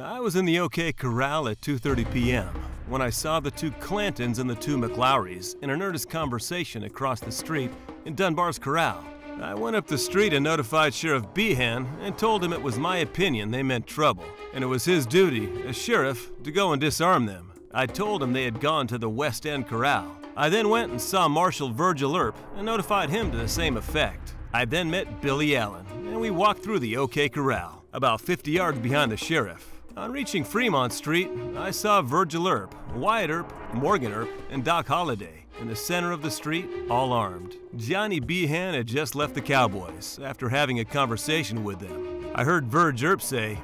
I was in the OK Corral at 2:30 p.m. when I saw the two Clantons and the two McLowrys in an earnest conversation across the street in Dunbar's Corral. I went up the street and notified Sheriff Behan and told him it was my opinion they meant trouble, and it was his duty as sheriff to go and disarm them. I told him they had gone to the West End Corral. I then went and saw Marshal Virgil Earp and notified him to the same effect. I then met Billy Allen, and we walked through the OK Corral, about 50 yards behind the sheriff. On reaching Fremont Street, I saw Virgil Earp, Wyatt Earp, Morgan Earp, and Doc Holliday in the center of the street, all armed. Johnny Behan had just left the Cowboys after having a conversation with them. I heard Virg Earp say,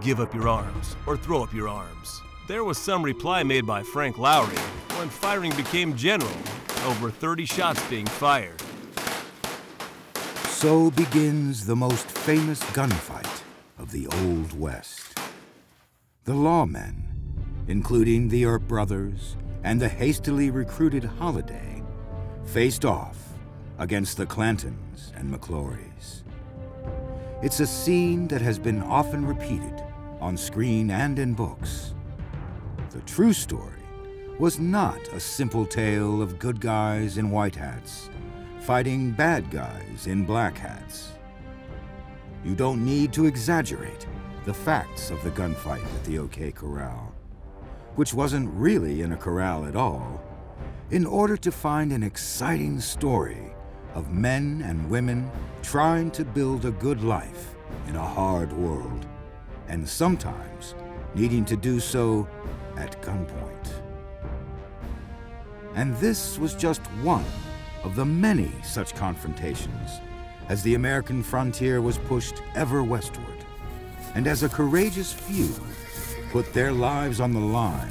"Give up your arms, or throw up your arms." There was some reply made by Frank Lowry when firing became general, over 30 shots being fired. So begins the most famous gunfight of the Old West. The lawmen, including the Earp brothers and the hastily recruited Holliday, faced off against the Clantons and McLowrys. It's a scene that has been often repeated on screen and in books. The true story was not a simple tale of good guys in white hats fighting bad guys in black hats. You don't need to exaggerate the facts of the gunfight at the OK Corral, which wasn't really in a corral at all, in order to find an exciting story of men and women trying to build a good life in a hard world, and sometimes needing to do so at gunpoint. And this was just one of the many such confrontations as the American frontier was pushed ever westward, and as a courageous few put their lives on the line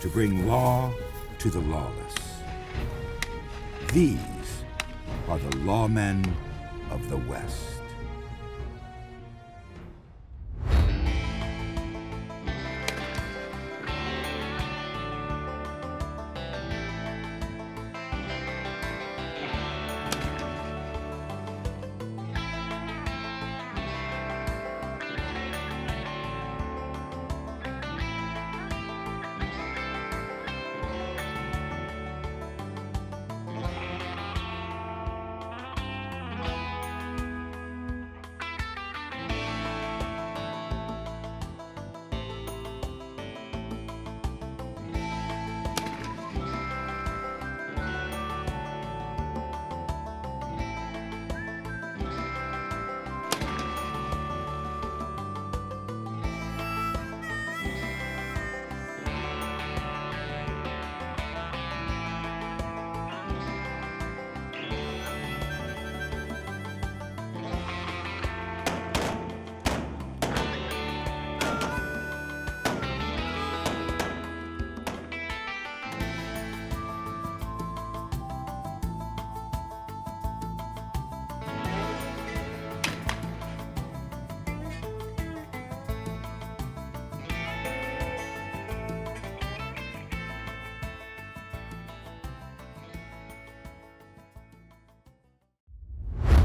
to bring law to the lawless. These are the lawmen of the West.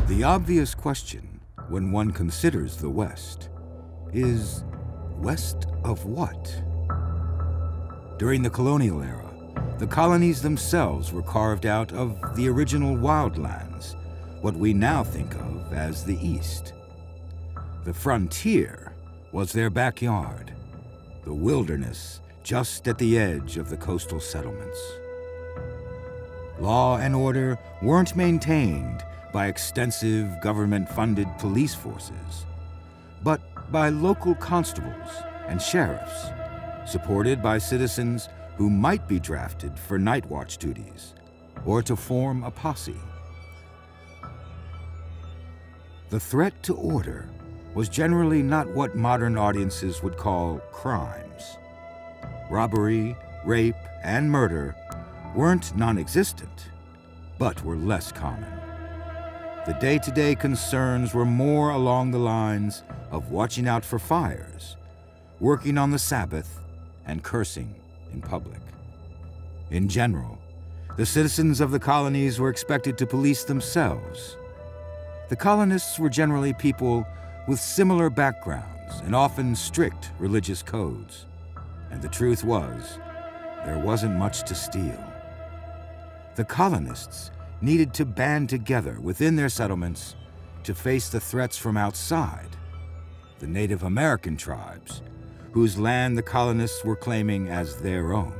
The obvious question when one considers the West is, west of what? During the colonial era, the colonies themselves were carved out of the original wildlands, what we now think of as the East. The frontier was their backyard, the wilderness just at the edge of the coastal settlements. Law and order weren't maintained by extensive government-funded police forces, but by local constables and sheriffs, supported by citizens who might be drafted for night watch duties or to form a posse. The threat to order was generally not what modern audiences would call crimes. Robbery, rape, and murder weren't non-existent, but were less common. The day-to-day concerns were more along the lines of watching out for fires, working on the Sabbath, and cursing in public. In general, the citizens of the colonies were expected to police themselves. The colonists were generally people with similar backgrounds disciplines and often strict religious codes. And the truth was, there wasn't much to steal. The colonists needed to band together within their settlements to face the threats from outside, the Native American tribes, whose land the colonists were claiming as their own.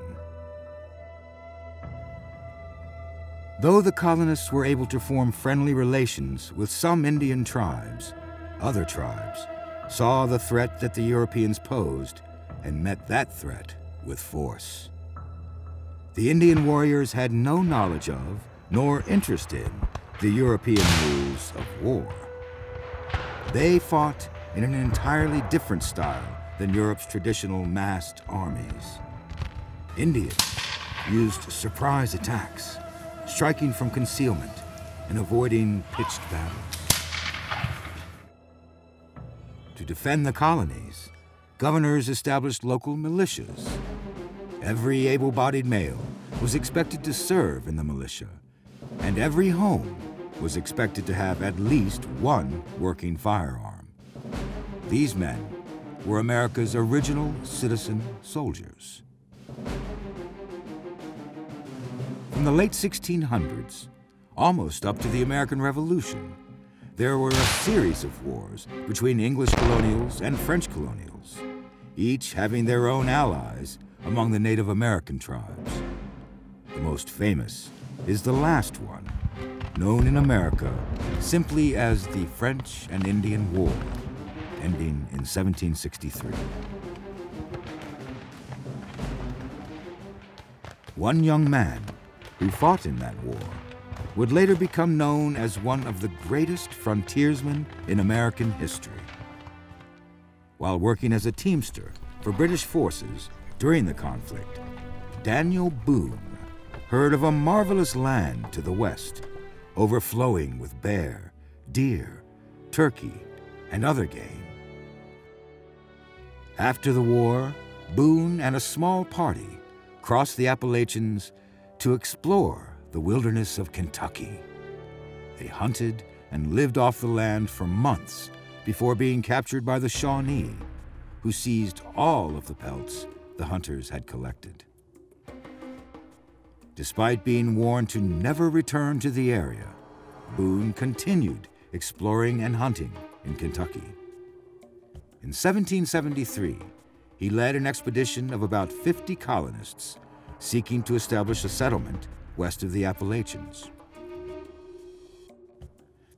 Though the colonists were able to form friendly relations with some Indian tribes, other tribes saw the threat that the Europeans posed and met that threat with force. The Indian warriors had no knowledge of, nor interest in, the European rules of war. They fought in an entirely different style than Europe's traditional massed armies. Indians used surprise attacks, striking from concealment and avoiding pitched battles. To defend the colonies, governors established local militias. Every able-bodied male was expected to serve in the militia, and every home was expected to have at least one working firearm. These men were America's original citizen soldiers. From the late 1600s, almost up to the American Revolution, there were a series of wars between English colonials and French colonials, each having their own allies among the Native American tribes. The most famous is the last one, known in America simply as the French and Indian War, ending in 1763. 1 young man who fought in that war would later become known as one of the greatest frontiersmen in American history. While working as a teamster for British forces during the conflict, Daniel Boone heard of a marvelous land to the west, overflowing with bear, deer, turkey, and other game. After the war, Boone and a small party crossed the Appalachians to explore the wilderness of Kentucky. They hunted and lived off the land for months before being captured by the Shawnee, who seized all of the pelts the hunters had collected. Despite being warned to never return to the area, Boone continued exploring and hunting in Kentucky. In 1773, he led an expedition of about 50 colonists seeking to establish a settlement west of the Appalachians.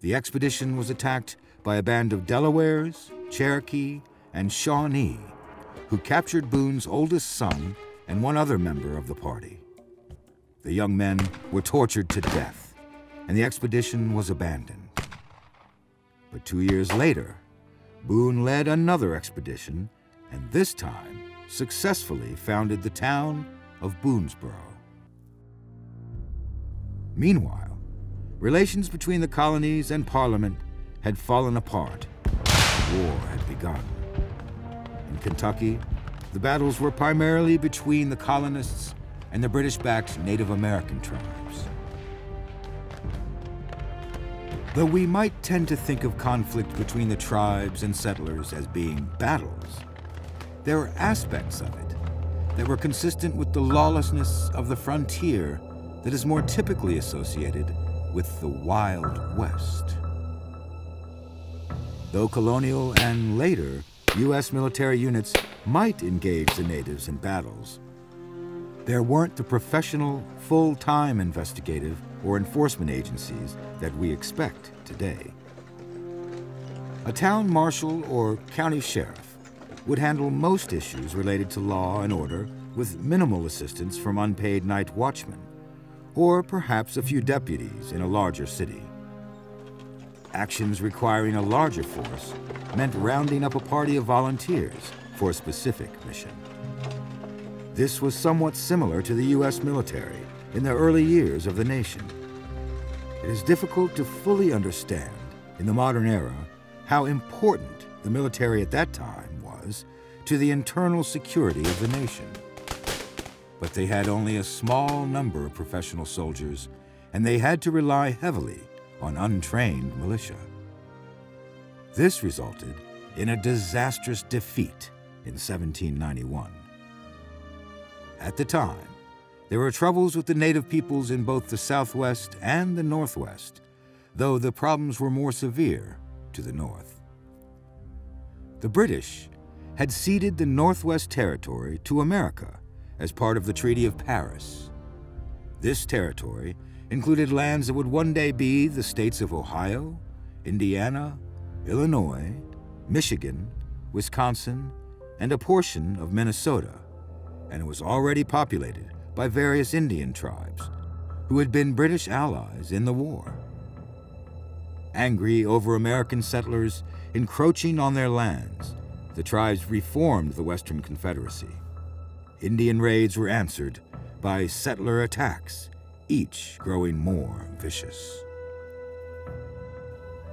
The expedition was attacked by a band of Delawares, Cherokee, and Shawnee, who captured Boone's oldest son and one other member of the party. The young men were tortured to death, and the expedition was abandoned. But 2 years later, Boone led another expedition, and this time successfully founded the town of Boonesboro. Meanwhile, relations between the colonies and Parliament had fallen apart. War had begun. In Kentucky, the battles were primarily between the colonists and the British-backed Native American tribes. Though we might tend to think of conflict between the tribes and settlers as being battles, there were aspects of it that were consistent with the lawlessness of the frontier that is more typically associated with the Wild West. Though colonial and later U.S. military units might engage the natives in battles, there weren't the professional, full-time investigative or enforcement agencies that we expect today. A town marshal or county sheriff would handle most issues related to law and order with minimal assistance from unpaid night watchmen, or perhaps a few deputies in a larger city. Actions requiring a larger force meant rounding up a party of volunteers for a specific mission. This was somewhat similar to the U.S. military in the early years of the nation. It is difficult to fully understand, in the modern era, how important the military at that time was to the internal security of the nation. But they had only a small number of professional soldiers, and they had to rely heavily on untrained militia. This resulted in a disastrous defeat in 1791. At the time, there were troubles with the native peoples in both the Southwest and the Northwest, though the problems were more severe to the North. The British had ceded the Northwest Territory to America as part of the Treaty of Paris. This territory included lands that would one day be the states of Ohio, Indiana, Illinois, Michigan, Wisconsin, and a portion of Minnesota, and it was already populated by various Indian tribes who had been British allies in the war. Angry over American settlers encroaching on their lands, the tribes reformed the Western Confederacy. Indian raids were answered by settler attacks, each growing more vicious.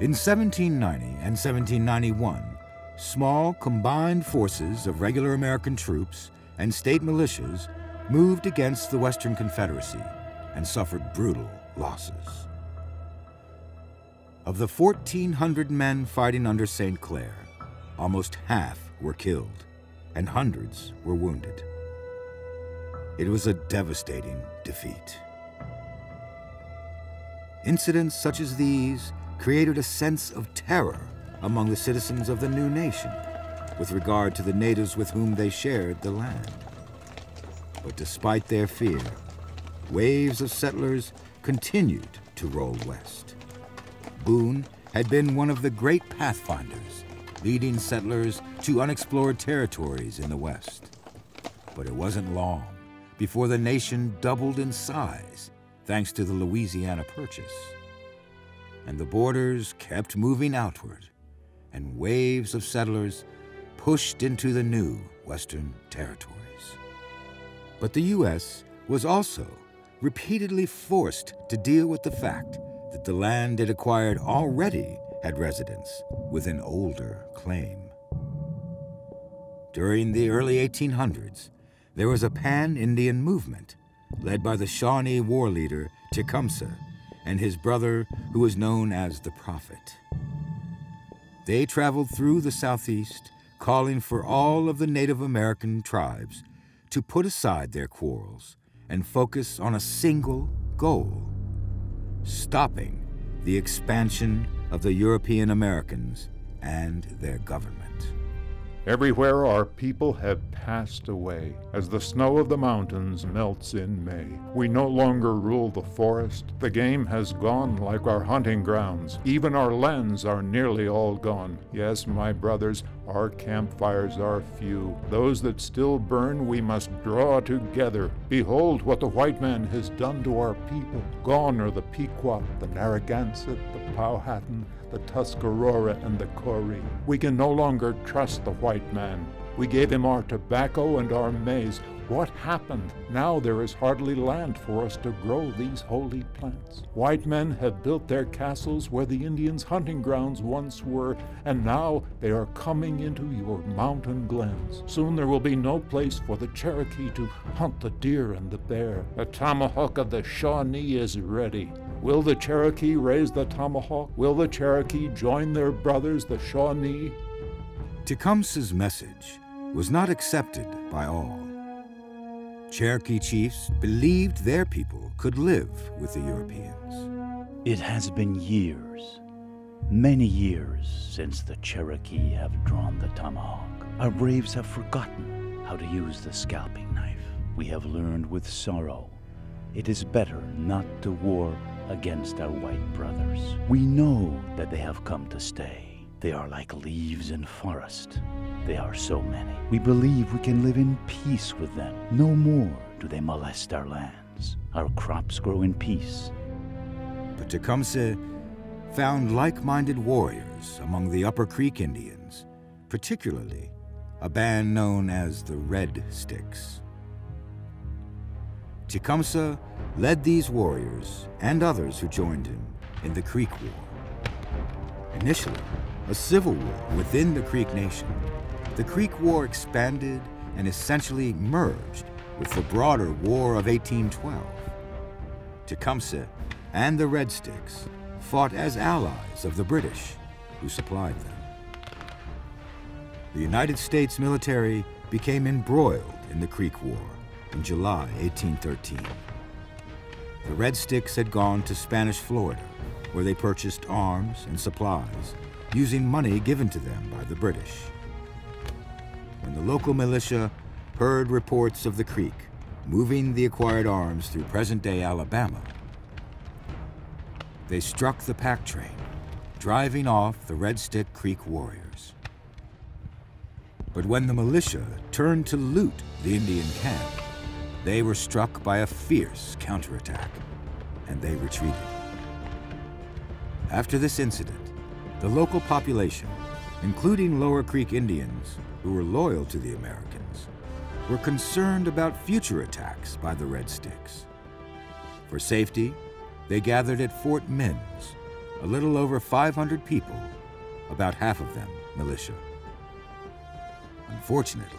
In 1790 and 1791, small combined forces of regular American troops and state militias moved against the Western Confederacy and suffered brutal losses. Of the 1,400 men fighting under St. Clair, almost half were killed and hundreds were wounded. It was a devastating defeat. Incidents such as these created a sense of terror among the citizens of the new nation with regard to the natives with whom they shared the land. But despite their fear, waves of settlers continued to roll west. Boone had been one of the great pathfinders, leading settlers to unexplored territories in the West. But it wasn't long before the nation doubled in size, thanks to the Louisiana Purchase. And the borders kept moving outward, and waves of settlers pushed into the new Western territories. But the U.S. was also repeatedly forced to deal with the fact that the land it acquired already had residents with an older claim. During the early 1800s, there was a pan-Indian movement led by the Shawnee war leader Tecumseh and his brother, who was known as the Prophet. They traveled through the Southeast, calling for all of the Native American tribes to put aside their quarrels and focus on a single goal: stopping the expansion of the European Americans and their government. Everywhere our people have passed away. As the snow of the mountains melts in May, we no longer rule the forest. The game has gone like our hunting grounds. Even our lands are nearly all gone. Yes, my brothers, our campfires are few. Those that still burn, we must draw together. Behold what the white man has done to our people. Gone are the Pequot, the Narragansett, the Powhatan, the Tuscarora, and the Corrie. We can no longer trust the white man. We gave him our tobacco and our maize. What happened? Now there is hardly land for us to grow these holy plants. White men have built their castles where the Indians' hunting grounds once were, and now they are coming into your mountain glens. Soon there will be no place for the Cherokee to hunt the deer and the bear. The tomahawk of the Shawnee is ready. Will the Cherokee raise the tomahawk? Will the Cherokee join their brothers, the Shawnee? Tecumseh's message was not accepted by all. Cherokee chiefs believed their people could live with the Europeans. It has been years, many years, since the Cherokee have drawn the tomahawk. Our braves have forgotten how to use the scalping knife. We have learned with sorrow it is better not to war against our white brothers. We know that they have come to stay. They are like leaves in forest. They are so many. We believe we can live in peace with them. No more do they molest our lands. Our crops grow in peace. But Tecumseh found like-minded warriors among the Upper Creek Indians, particularly a band known as the Red Sticks. Tecumseh led these warriors and others who joined him in the Creek War. Initially, a civil war within the Creek Nation, the Creek War expanded and essentially merged with the broader War of 1812. Tecumseh and the Red Sticks fought as allies of the British, who supplied them. the United States military became embroiled in the Creek War in July 1813. The Red Sticks had gone to Spanish Florida, where they purchased arms and supplies, using money given to them by the British. When the local militia heard reports of the Creek moving the acquired arms through present-day Alabama, they struck the pack train, driving off the Red Stick Creek warriors. But when the militia turned to loot the Indian camp, they were struck by a fierce counterattack, and they retreated. After this incident, the local population, including Lower Creek Indians who were loyal to the Americans, were concerned about future attacks by the Red Sticks. For safety, they gathered at Fort Mims, a little over 500 people, about half of them militia. Unfortunately,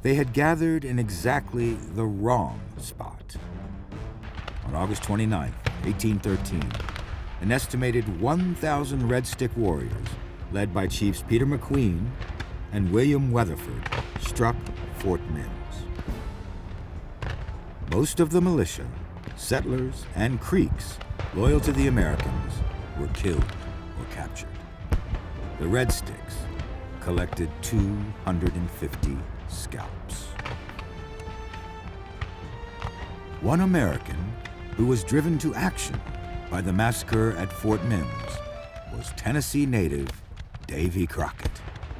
they had gathered in exactly the wrong spot. On August 29, 1813, an estimated 1,000 Red Stick warriors, led by Chiefs Peter McQueen and William Weatherford, struck Fort Mims. Most of the militia, settlers, and Creeks loyal to the Americans were killed or captured. The Red Sticks collected 250 scalps. One American who was driven to action by the massacre at Fort Mims was Tennessee native Davy Crockett.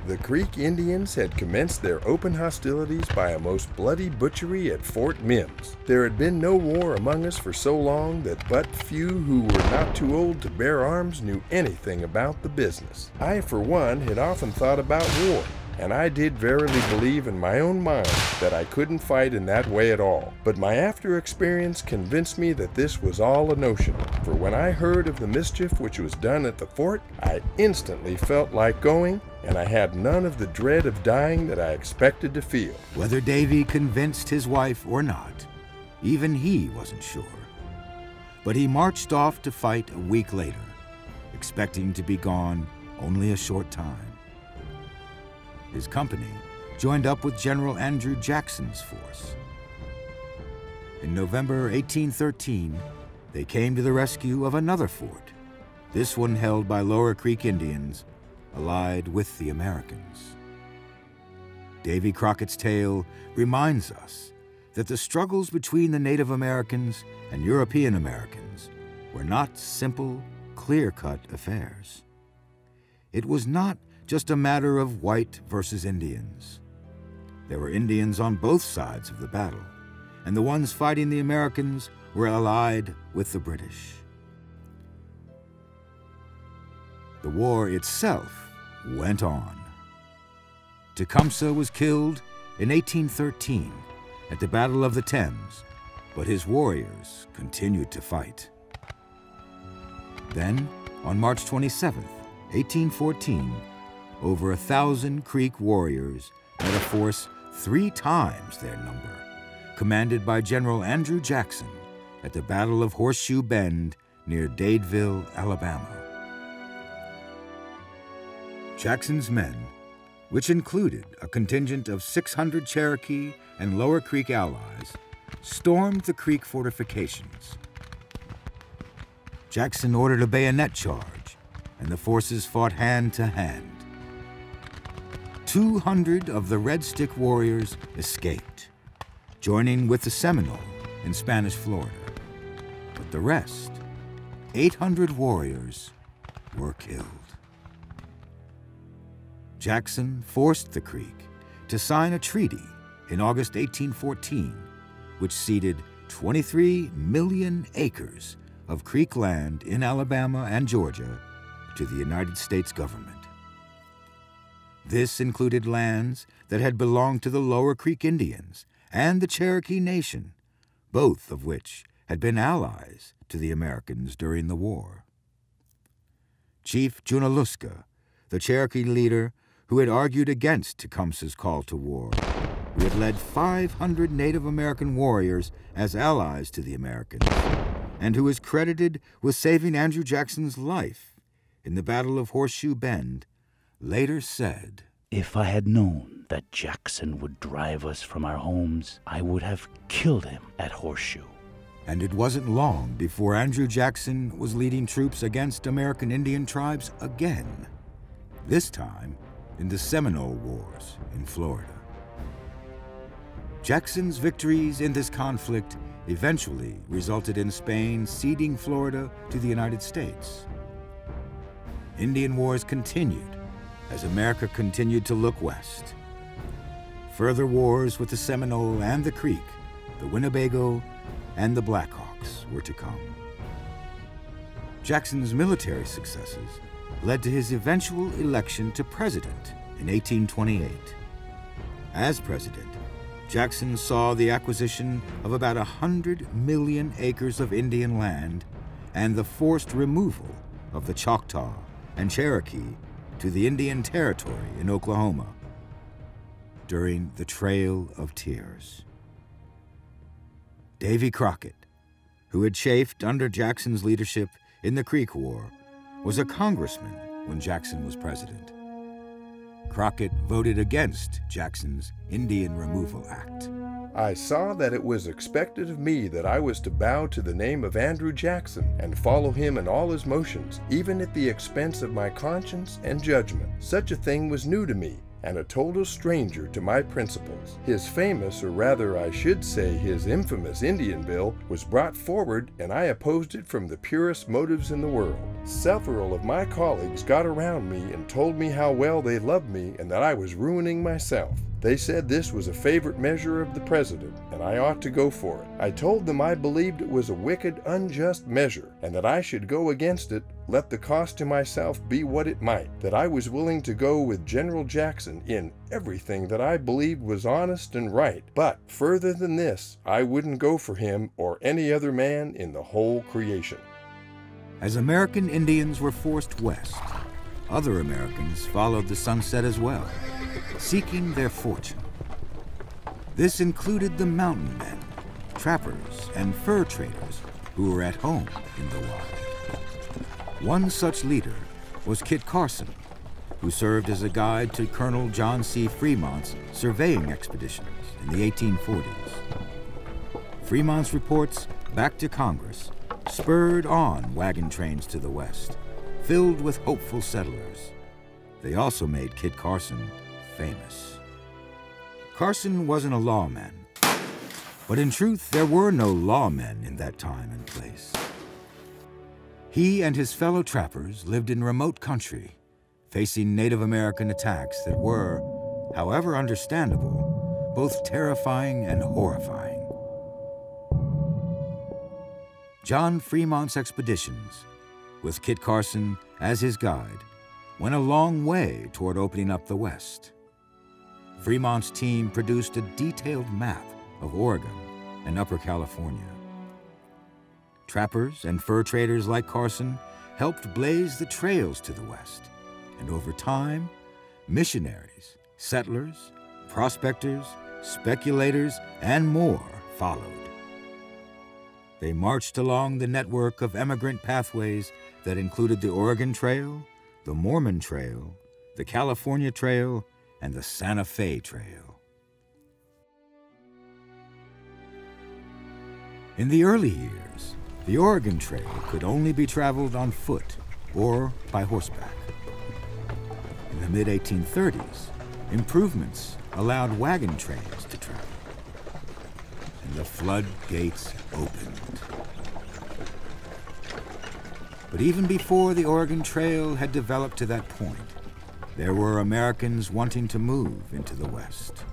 The Creek Indians had commenced their open hostilities by a most bloody butchery at Fort Mims. There had been no war among us for so long that but few who were not too old to bear arms knew anything about the business. I, for one, had often thought about war, and I did verily believe in my own mind that I couldn't fight in that way at all. But my after experience convinced me that this was all a notion, for when I heard of the mischief which was done at the fort, I instantly felt like going, and I had none of the dread of dying that I expected to feel. Whether Davy convinced his wife or not, even he wasn't sure. But he marched off to fight a week later, expecting to be gone only a short time. His company joined up with General Andrew Jackson's force. In November 1813, they came to the rescue of another fort, this one held by Lower Creek Indians allied with the Americans. Davy Crockett's tale reminds us that the struggles between the Native Americans and European Americans were not simple, clear-cut affairs. It was not just a matter of white versus Indians. There were Indians on both sides of the battle, and the ones fighting the Americans were allied with the British. The war itself went on. Tecumseh was killed in 1813 at the Battle of the Thames, but his warriors continued to fight. Then, on March 27, 1814, over 1,000 Creek warriors met a force 3 times their number, commanded by General Andrew Jackson at the Battle of Horseshoe Bend near Dadeville, Alabama. Jackson's men, which included a contingent of 600 Cherokee and Lower Creek allies, stormed the Creek fortifications. Jackson ordered a bayonet charge, and the forces fought hand to hand. 200 of the Red Stick warriors escaped, joining with the Seminole in Spanish Florida. But the rest, 800 warriors, were killed. Jackson forced the Creek to sign a treaty in August 1814, which ceded 23 million acres of Creek land in Alabama and Georgia to the United States government. This included lands that had belonged to the Lower Creek Indians and the Cherokee Nation, both of which had been allies to the Americans during the war. Chief Junaluska, the Cherokee leader who had argued against Tecumseh's call to war, who had led 500 Native American warriors as allies to the Americans, and who is credited with saving Andrew Jackson's life in the Battle of Horseshoe Bend, later said, If I had known that Jackson would drive us from our homes, I would have killed him at Horseshoe. And it wasn't long before Andrew Jackson was leading troops against American Indian tribes again, this time in the Seminole Wars in Florida. Jackson's victories in this conflict eventually resulted in Spain ceding Florida to the United States. Indian wars continued as America continued to look west. Further wars with the Seminole and the Creek, the Winnebago, and the Blackhawks were to come. Jackson's military successes led to his eventual election to president in 1828. As president, Jackson saw the acquisition of about 100 million acres of Indian land and the forced removal of the Choctaw and Cherokee to the Indian Territory in Oklahoma during the Trail of Tears. Davy Crockett, who had chafed under Jackson's leadership in the Creek War, was a congressman when Jackson was president. Crockett voted against Jackson's Indian Removal Act. I saw that it was expected of me that I was to bow to the name of Andrew Jackson and follow him in all his motions, even at the expense of my conscience and judgment. Such a thing was new to me, and a total stranger to my principles. His famous, or rather I should say his infamous Indian bill was brought forward, and I opposed it from the purest motives in the world. Several of my colleagues got around me and told me how well they loved me and that I was ruining myself. They said this was a favorite measure of the president, and I ought to go for it. I told them I believed it was a wicked, unjust measure, and that I should go against it, let the cost to myself be what it might, that I was willing to go with General Jackson in everything that I believed was honest and right, but further than this, I wouldn't go for him or any other man in the whole creation. As American Indians were forced west, other Americans followed the sunset as well, seeking their fortune. This included the mountain men, trappers, and fur traders who were at home in the wild. One such leader was Kit Carson, who served as a guide to Colonel John C. Fremont's surveying expeditions in the 1840s. Fremont's reports back to Congress spurred on wagon trains to the west, filled with hopeful settlers. They also made Kit Carson famous. Carson wasn't a lawman, but in truth, there were no lawmen in that time and place. He and his fellow trappers lived in remote country, facing Native American attacks that were, however understandable, both terrifying and horrifying. John Fremont's expeditions, with Kit Carson as his guide, went a long way toward opening up the West. Fremont's team produced a detailed map of Oregon and Upper California. Trappers and fur traders like Carson helped blaze the trails to the West, and over time, missionaries, settlers, prospectors, speculators, and more followed. They marched along the network of emigrant pathways that included the Oregon Trail, the Mormon Trail, the California Trail, and the Santa Fe Trail. In the early years, the Oregon Trail could only be traveled on foot or by horseback. In the mid-1830s, improvements allowed wagon trains to travel. The floodgates opened. But even before the Oregon Trail had developed to that point, there were Americans wanting to move into the West.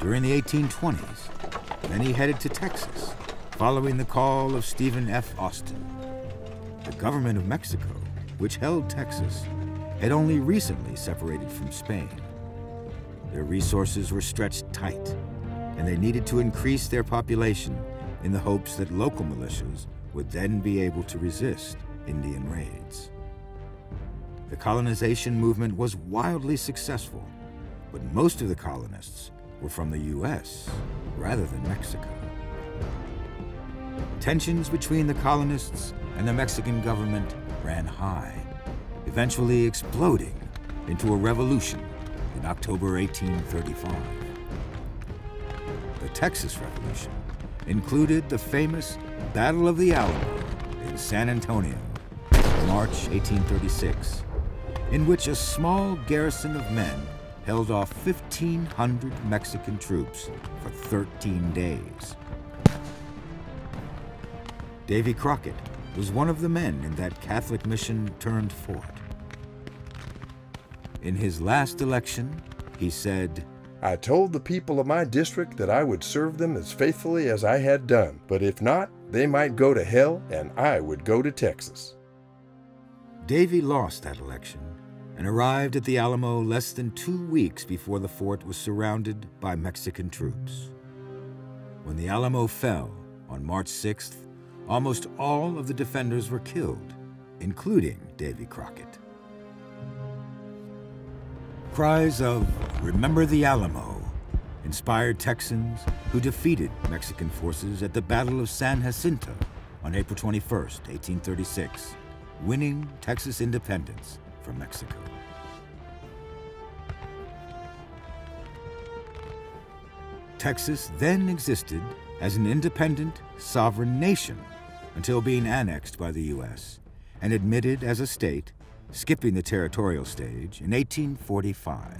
During the 1820s, many headed to Texas, following the call of Stephen F. Austin. The government of Mexico, which held Texas, had only recently separated from Spain. Their resources were stretched tight, and they needed to increase their population in the hopes that local militias would then be able to resist Indian raids. The colonization movement was wildly successful, but most of the colonists were from the U.S. rather than Mexico. Tensions between the colonists and the Mexican government ran high, eventually exploding into a revolution in October 1835. The Texas Revolution included the famous Battle of the Alamo in San Antonio, March 1836, in which a small garrison of men held off 1,500 Mexican troops for 13 days. Davy Crockett was one of the men in that Catholic mission turned fort. In his last election, he said, "I told the people of my district that I would serve them as faithfully as I had done, but if not, they might go to hell and I would go to Texas." Davy lost that election and arrived at the Alamo less than 2 weeks before the fort was surrounded by Mexican troops. When the Alamo fell on March 6th, almost all of the defenders were killed, including Davy Crockett. Cries of "Remember the Alamo" inspired Texans who defeated Mexican forces at the Battle of San Jacinto on April 21, 1836, winning Texas independence from Mexico. Texas then existed as an independent, sovereign nation until being annexed by the U.S. and admitted as a state, skipping the territorial stage, in 1845.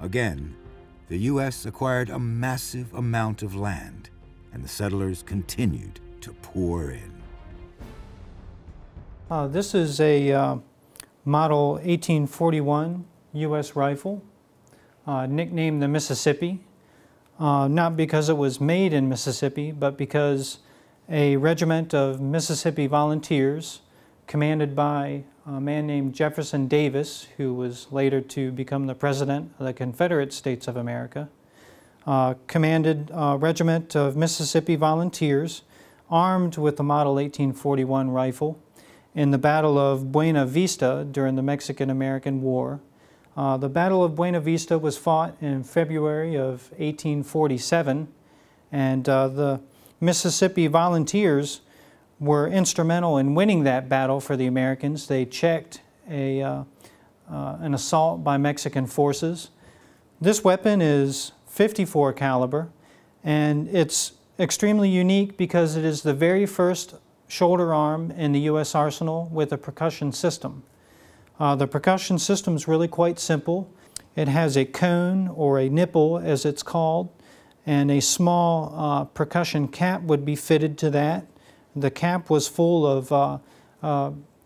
Again, the U.S. acquired a massive amount of land, and the settlers continued to pour in. This is a model 1841 U.S. rifle, nicknamed the Mississippi. Not because it was made in Mississippi, but because a regiment of Mississippi volunteers commanded by a man named Jefferson Davis, who was later to become the president of the Confederate States of America, commanded a regiment of Mississippi volunteers armed with the Model 1841 rifle in the Battle of Buena Vista during the Mexican-American War. The Battle of Buena Vista was fought in February of 1847, and the Mississippi volunteers were instrumental in winning that battle for the Americans. They checked an assault by Mexican forces. This weapon is .54 caliber, and it's extremely unique because it is the very first shoulder arm in the U.S. arsenal with a percussion system. The percussion system is really quite simple. It has a cone, or a nipple as it's called, and a small percussion cap would be fitted to that. The cap was full of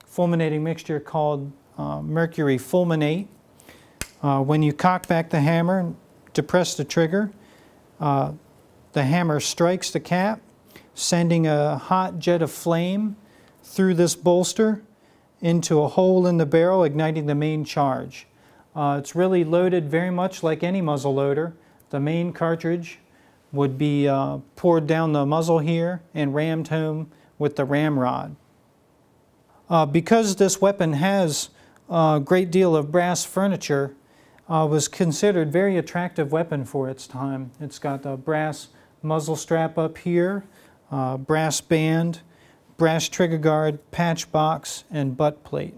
fulminating mixture called mercury fulminate. When you cock back the hammer and depress the trigger, the hammer strikes the cap, sending a hot jet of flame through this bolster into a hole in the barrel, igniting the main charge. It's really loaded very much like any muzzle loader. The main cartridge would be poured down the muzzle here and rammed home with the ramrod. Because this weapon has a great deal of brass furniture, was considered a very attractive weapon for its time. It's got a brass muzzle strap up here, brass band, brass trigger guard, patch box, and butt plate.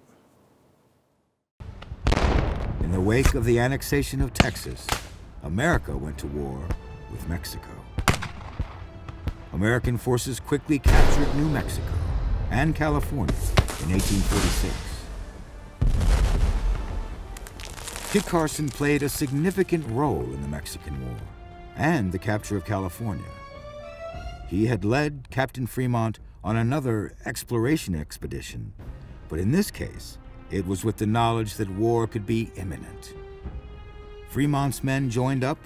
In the wake of the annexation of Texas, America went to war with Mexico. American forces quickly captured New Mexico and California in 1846. Kit Carson played a significant role in the Mexican War and the capture of California. He had led Captain Fremont on another exploration expedition, but in this case, it was with the knowledge that war could be imminent. Fremont's men joined up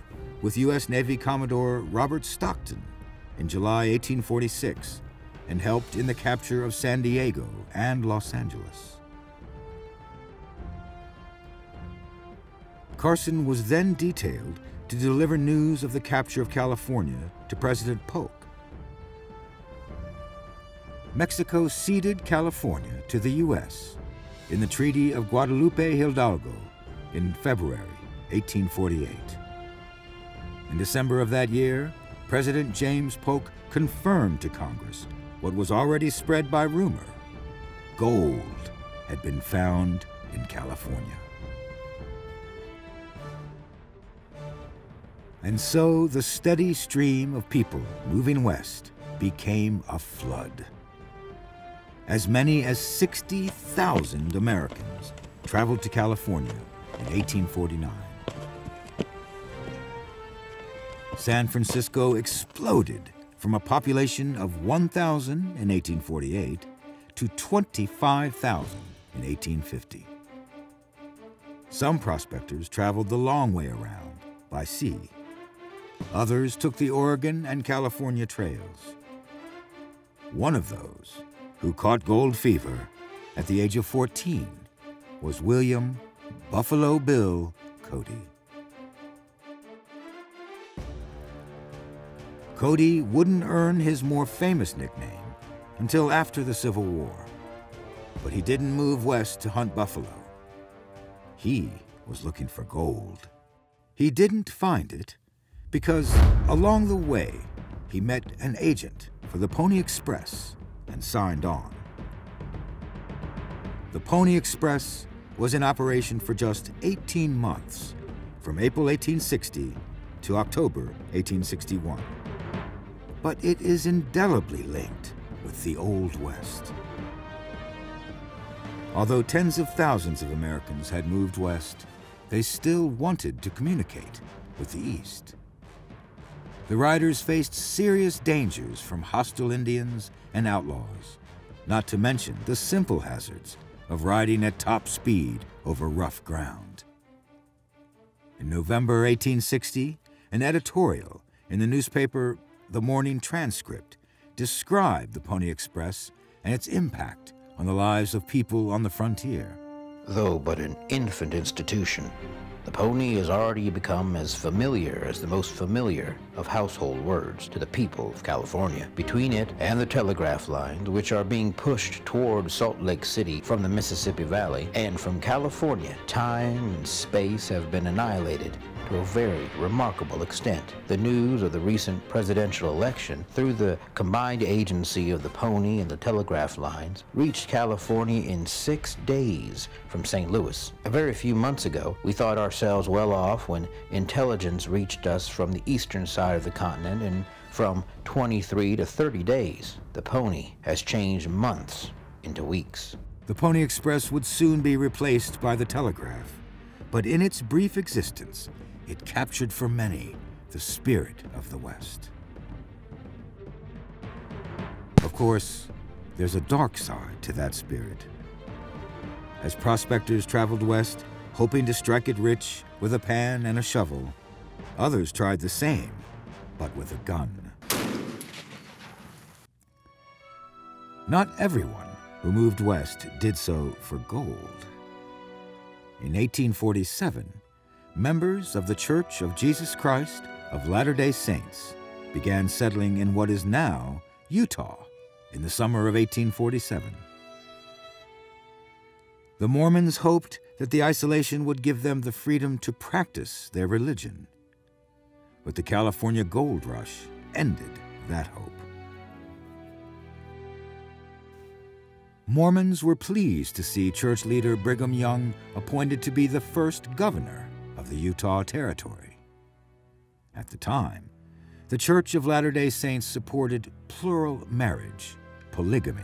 with U.S. Navy Commodore Robert Stockton in July 1846 and helped in the capture of San Diego and Los Angeles. Carson was then detailed to deliver news of the capture of California to President Polk. Mexico ceded California to the U.S. in the Treaty of Guadalupe Hidalgo in February 1848. In December of that year, President James Polk confirmed to Congress what was already spread by rumor: gold had been found in California. And so the steady stream of people moving west became a flood. As many as 60,000 Americans traveled to California in 1849. San Francisco exploded from a population of 1,000 in 1848 to 25,000 in 1850. Some prospectors traveled the long way around by sea. Others took the Oregon and California trails. One of those who caught gold fever at the age of 14 was William Buffalo Bill Cody. Cody wouldn't earn his more famous nickname until after the Civil War, but he didn't move west to hunt buffalo. He was looking for gold. He didn't find it, because along the way, he met an agent for the Pony Express and signed on. The Pony Express was in operation for just 18 months, from April 1860 to October 1861. But it is indelibly linked with the Old West. Although tens of thousands of Americans had moved west, they still wanted to communicate with the East. The riders faced serious dangers from hostile Indians and outlaws, not to mention the simple hazards of riding at top speed over rough ground. In November 1860, an editorial in the newspaper The Morning Transcript described the Pony Express and its impact on the lives of people on the frontier. Though but an infant institution, the pony has already become as familiar as the most familiar of household words to the people of California. Between it and the telegraph lines, which are being pushed toward Salt Lake City from the Mississippi Valley and from California, time and space have been annihilated to a very remarkable extent. The news of the recent presidential election, through the combined agency of the pony and the telegraph lines, reached California in 6 days from St. Louis. A very few months ago, we thought ourselves well off when intelligence reached us from the eastern side of the continent in from 23 to 30 days. The pony has changed months into weeks. The Pony Express would soon be replaced by the telegraph, but in its brief existence, it captured for many the spirit of the West. Of course, there's a dark side to that spirit. As prospectors traveled west, hoping to strike it rich with a pan and a shovel, others tried the same, but with a gun. Not everyone who moved west did so for gold. In 1847, members of the Church of Jesus Christ of Latter-day Saints began settling in what is now Utah in the summer of 1847. The Mormons hoped that the isolation would give them the freedom to practice their religion. But the California gold rush ended that hope. Mormons were pleased to see church leader Brigham Young appointed to be the first governor of the Utah Territory. At the time, the Church of Latter-day Saints supported plural marriage, polygamy,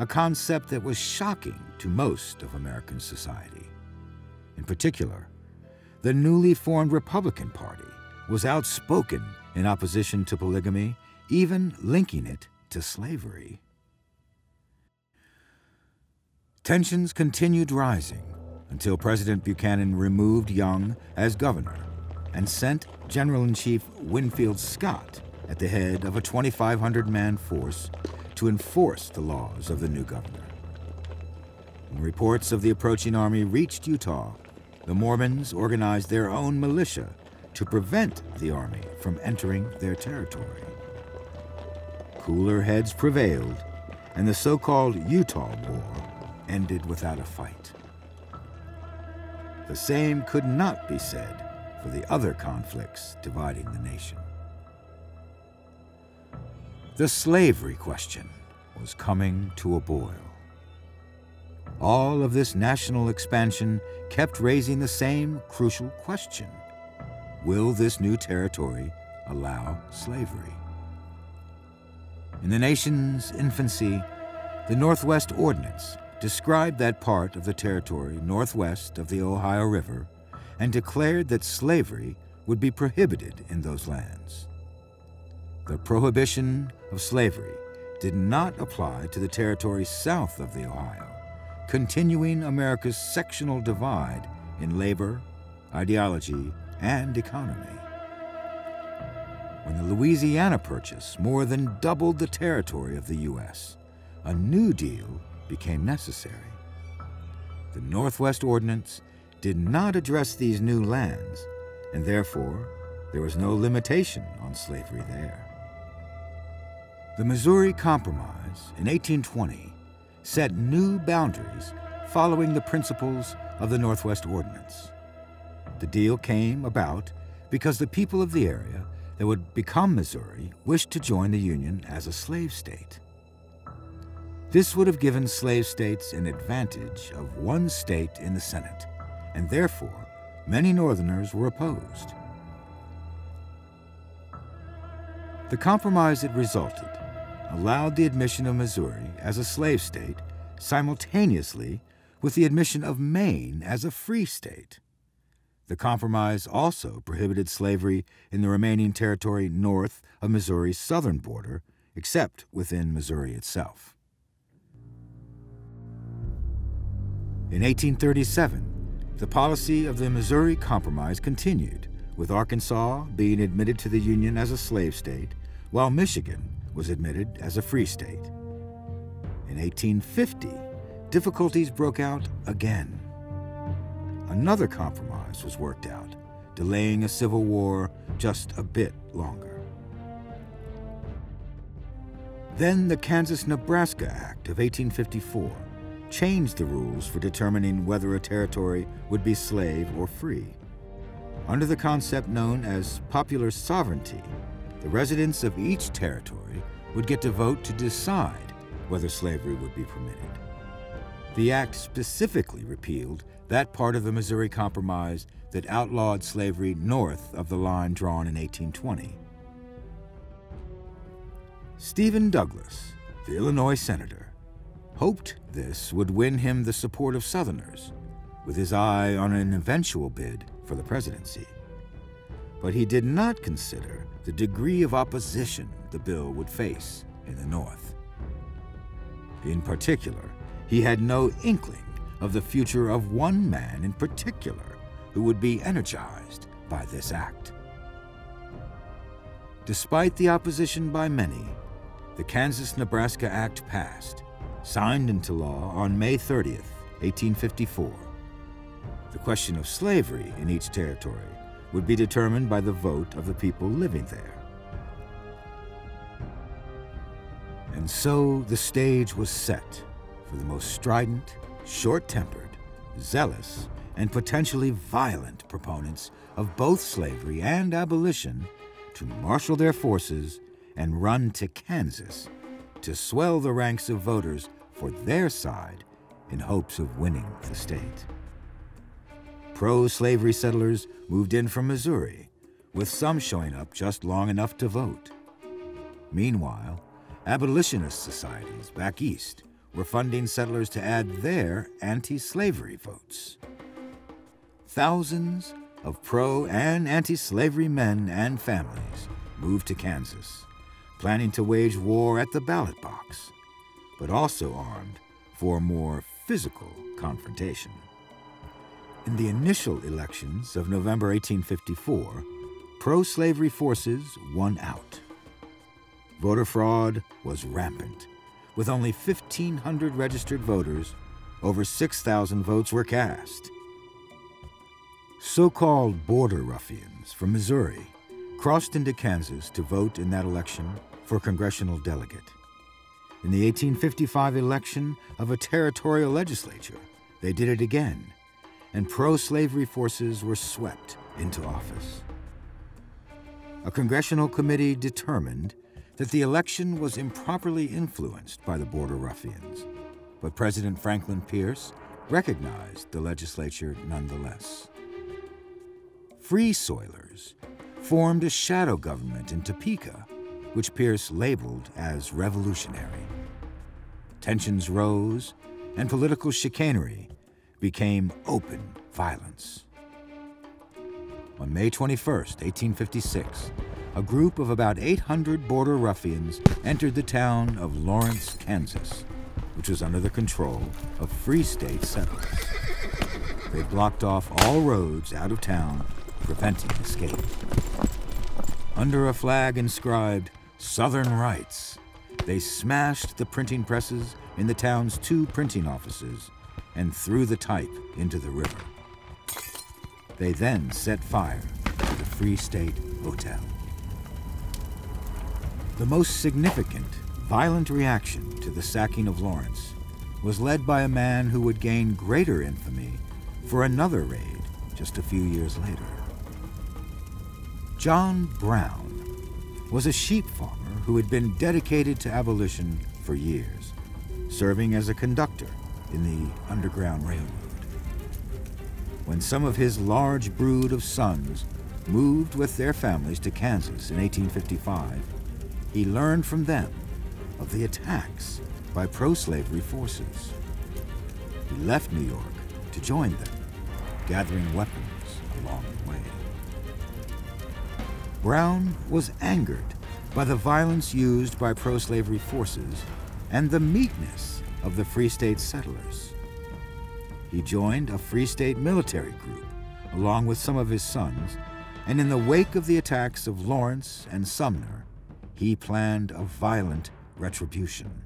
a concept that was shocking to most of American society. In particular, the newly formed Republican Party was outspoken in opposition to polygamy, even linking it to slavery. Tensions continued rising until President Buchanan removed Young as governor and sent General-in-Chief Winfield Scott at the head of a 2,500-man force to enforce the laws of the new governor. When reports of the approaching army reached Utah, the Mormons organized their own militia to prevent the army from entering their territory. Cooler heads prevailed, and the so-called Utah War ended without a fight. The same could not be said for the other conflicts dividing the nation. The slavery question was coming to a boil. All of this national expansion kept raising the same crucial question: will this new territory allow slavery? In the nation's infancy, the Northwest Ordinance described that part of the territory northwest of the Ohio River and declared that slavery would be prohibited in those lands. The prohibition of slavery did not apply to the territory south of the Ohio, continuing America's sectional divide in labor, ideology, and economy. When the Louisiana Purchase more than doubled the territory of the U.S., a new deal became necessary. The Northwest Ordinance did not address these new lands, and therefore there was no limitation on slavery there. The Missouri Compromise in 1820 set new boundaries following the principles of the Northwest Ordinance. The deal came about because the people of the area that would become Missouri wished to join the Union as a slave state. This would have given slave states an advantage of one state in the Senate, and therefore many Northerners were opposed. The compromise that resulted allowed the admission of Missouri as a slave state simultaneously with the admission of Maine as a free state. The compromise also prohibited slavery in the remaining territory north of Missouri's southern border, except within Missouri itself. In 1837, the policy of the Missouri Compromise continued, with Arkansas being admitted to the Union as a slave state, while Michigan was admitted as a free state. In 1850, difficulties broke out again. Another compromise was worked out, delaying a civil war just a bit longer. Then the Kansas-Nebraska Act of 1854 changed the rules for determining whether a territory would be slave or free. Under the concept known as popular sovereignty, the residents of each territory would get to vote to decide whether slavery would be permitted. The act specifically repealed that part of the Missouri Compromise that outlawed slavery north of the line drawn in 1820. Stephen Douglas, the Illinois senator, hoped this would win him the support of Southerners, with his eye on an eventual bid for the presidency. But he did not consider the degree of opposition the bill would face in the North. In particular, he had no inkling of the future of one man in particular who would be energized by this act. Despite the opposition by many, the Kansas-Nebraska Act passed, signed into law on May 30th, 1854. The question of slavery in each territory would be determined by the vote of the people living there. And so the stage was set for the most strident, short-tempered, zealous, and potentially violent proponents of both slavery and abolition to marshal their forces and run to Kansas to swell the ranks of voters for their side in hopes of winning the state. Pro-slavery settlers moved in from Missouri, with some showing up just long enough to vote. Meanwhile, abolitionist societies back east were funding settlers to add their anti-slavery votes. Thousands of pro- and anti-slavery men and families moved to Kansas, planning to wage war at the ballot box, but also armed for a more physical confrontation. In the initial elections of November 1854, pro-slavery forces won out. Voter fraud was rampant. With only 1,500 registered voters, over 6,000 votes were cast. So-called border ruffians from Missouri crossed into Kansas to vote in that election for congressional delegate. In the 1855 election of a territorial legislature, they did it again, and pro-slavery forces were swept into office. A congressional committee determined that the election was improperly influenced by the border ruffians, but President Franklin Pierce recognized the legislature nonetheless. Free Soilers formed a shadow government in Topeka, which Pierce labeled as revolutionary. Tensions rose, and political chicanery became open violence. On May 21, 1856, a group of about 800 border ruffians entered the town of Lawrence, Kansas, which was under the control of Free State settlers. They blocked off all roads out of town, preventing escape. Under a flag inscribed, "Southern Rights," they smashed the printing presses in the town's two printing offices and threw the type into the river. They then set fire to the Free State Hotel. The most significant, violent reaction to the sacking of Lawrence was led by a man who would gain greater infamy for another raid just a few years later. John Brown was a sheep farmer who had been dedicated to abolition for years, serving as a conductor in the Underground Railroad. When some of his large brood of sons moved with their families to Kansas in 1855, he learned from them of the attacks by pro-slavery forces. He left New York to join them, gathering weapons along the way. Brown was angered by the violence used by pro-slavery forces and the meekness of the Free State settlers. He joined a Free State military group along with some of his sons, and in the wake of the attacks of Lawrence and Sumner, he planned a violent retribution.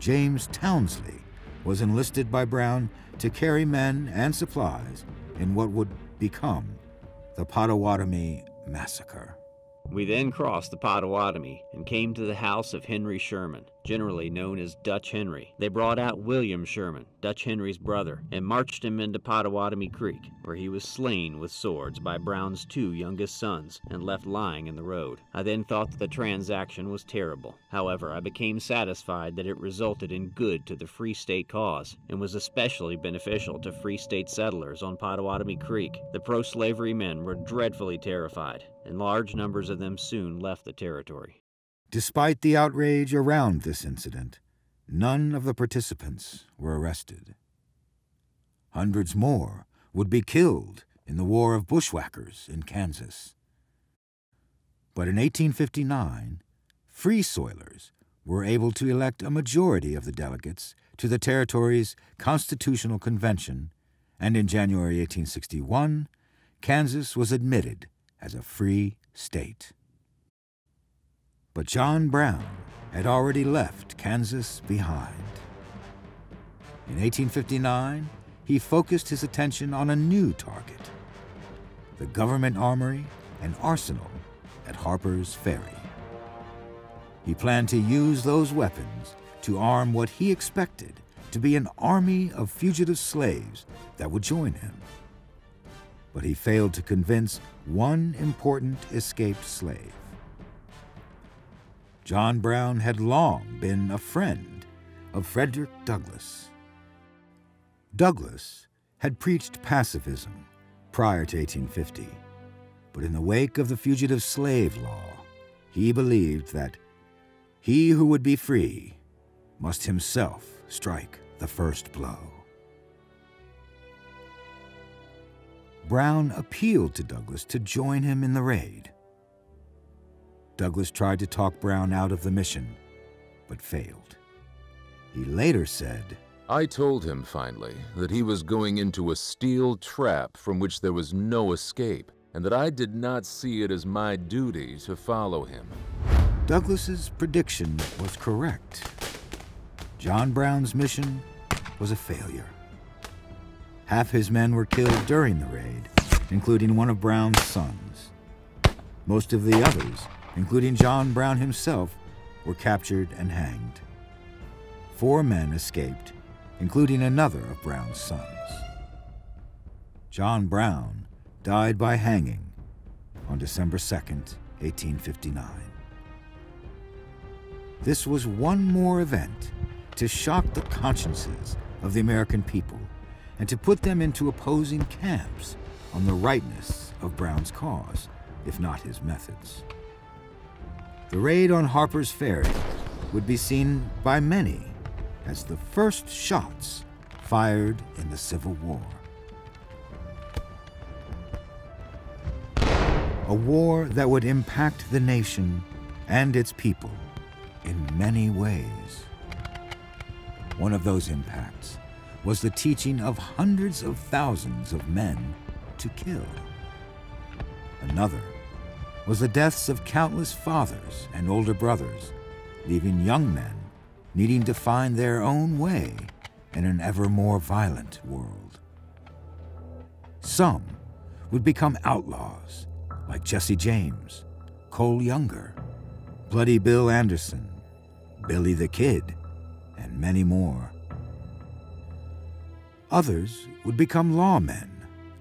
James Townsley was enlisted by Brown to carry men and supplies in what would become the Pottawatomie Massacre. We then crossed the Pottawatomie and came to the house of Henry Sherman, generally known as Dutch Henry. They brought out William Sherman, Dutch Henry's brother, and marched him into Pottawatomie Creek, where he was slain with swords by Brown's two youngest sons and left lying in the road. I then thought that the transaction was terrible. However, I became satisfied that it resulted in good to the Free State cause and was especially beneficial to Free State settlers on Pottawatomie Creek. The pro-slavery men were dreadfully terrified, and large numbers of them soon left the territory. Despite the outrage around this incident, none of the participants were arrested. Hundreds more would be killed in the War of Bushwhackers in Kansas. But in 1859, Free Soilers were able to elect a majority of the delegates to the territory's Constitutional Convention, and in January 1861, Kansas was admitted as a free state. But John Brown had already left Kansas behind. In 1859, he focused his attention on a new target, the government armory and arsenal at Harper's Ferry. He planned to use those weapons to arm what he expected to be an army of fugitive slaves that would join him. But he failed to convince one important escaped slave. John Brown had long been a friend of Frederick Douglass. Douglass had preached pacifism prior to 1850, but in the wake of the fugitive slave law, he believed that he who would be free must himself strike the first blow. Brown appealed to Douglass to join him in the raid. Douglass tried to talk Brown out of the mission, but failed. He later said, "I told him finally that he was going into a steel trap from which there was no escape, and that I did not see it as my duty to follow him." Douglass's prediction was correct. John Brown's mission was a failure. Half his men were killed during the raid, including one of Brown's sons. Most of the others, including John Brown himself, were captured and hanged. 4 men escaped, including another of Brown's sons. John Brown died by hanging on December 2nd, 1859. This was one more event to shock the consciences of the American people and to put them into opposing camps on the rightness of Brown's cause, if not his methods. The raid on Harper's Ferry would be seen by many as the first shots fired in the Civil War. A war that would impact the nation and its people in many ways. One of those impacts was the teaching of hundreds of thousands of men to kill. Another was the deaths of countless fathers and older brothers, leaving young men needing to find their own way in an ever more violent world. Some would become outlaws, like Jesse James, Cole Younger, Bloody Bill Anderson, Billy the Kid, and many more. Others would become lawmen,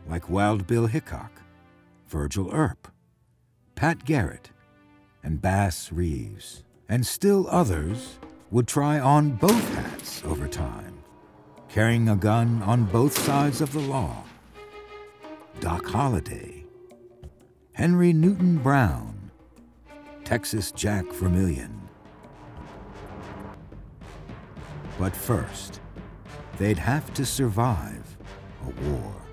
like Wild Bill Hickok, Virgil Earp, Pat Garrett, and Bass Reeves. And still others would try on both hats over time, carrying a gun on both sides of the law. Doc Holliday, Henry Newton Brown, Texas Jack Vermilion. But first, they'd have to survive a war.